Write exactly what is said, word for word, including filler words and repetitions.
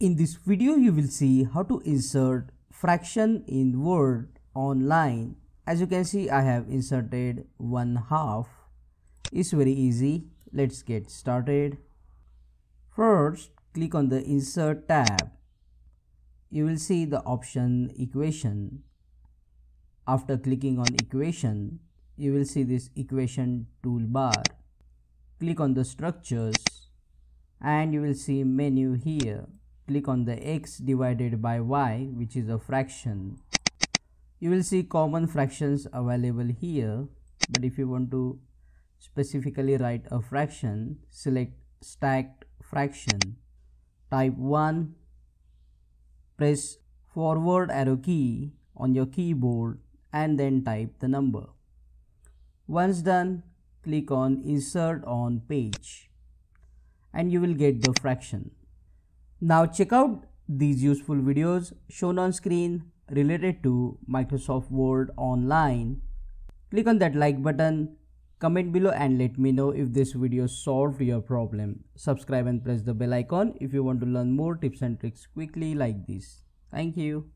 In this video, you will see how to insert fraction in Word online. As you can see, I have inserted one half. It's very easy. Let's get started. First, click on the Insert tab. You will see the option Equation. After clicking on Equation, you will see this Equation toolbar. Click on the Structures and you will see menu here. Click on the x divided by y, which is a fraction. You will see common fractions available here, but if you want to specifically write a fraction, select stacked fraction, type one, press forward arrow key on your keyboard and then type the number. Once done, click on Insert on Page and you will get the fraction. Now check out these useful videos shown on screen related to Microsoft Word online. Click on that like button, comment below and let me know if this video solved your problem. Subscribe and press the bell icon if you want to learn more tips and tricks quickly like this. Thank you.